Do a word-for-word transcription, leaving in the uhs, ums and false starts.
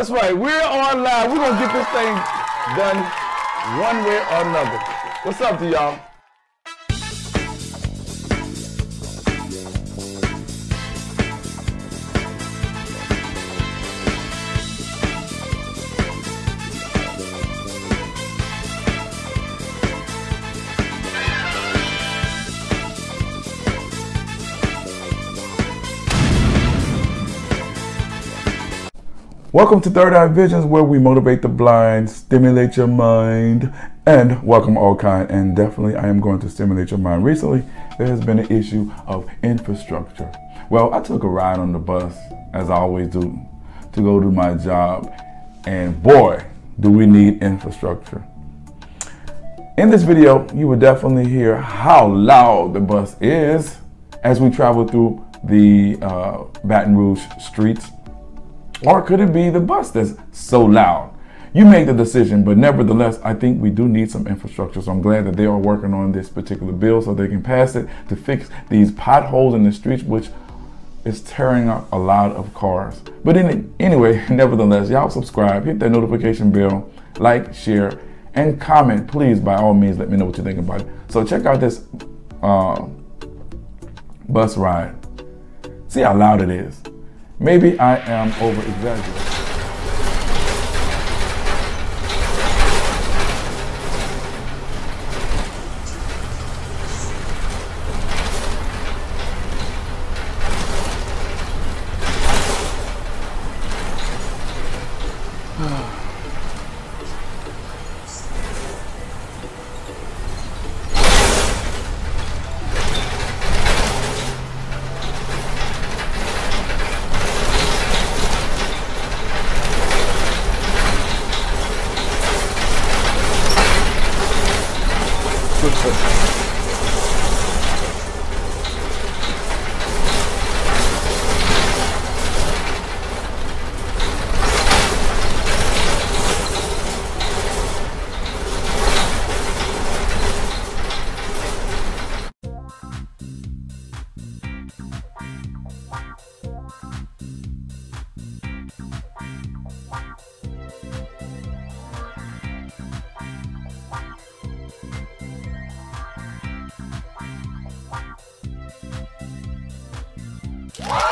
That's right. We're on live. We're going to get this thing done one way or another. What's up to y'all? Welcome to Third Eye Visions, where we motivate the blind, stimulate your mind, and welcome all kind. And definitely, I am going to stimulate your mind. Recently, there has been an issue of infrastructure. Well, I took a ride on the bus, as I always do, to go do my job. And boy, do we need infrastructure. In this video, you will definitely hear how loud the bus is as we travel through the uh, Baton Rouge streets. Or could it be the bus that's so loud? You make the decision, but nevertheless, I think we do need some infrastructure. So I'm glad that they are working on this particular bill so they can pass it to fix these potholes in the streets, which is tearing up a lot of cars. But in, anyway, nevertheless, y'all subscribe, hit that notification bell, like, share, and comment. Please, by all means, let me know what you think about it. So check out this uh, bus ride. See how loud it is. Maybe I am over-exaggerating. What?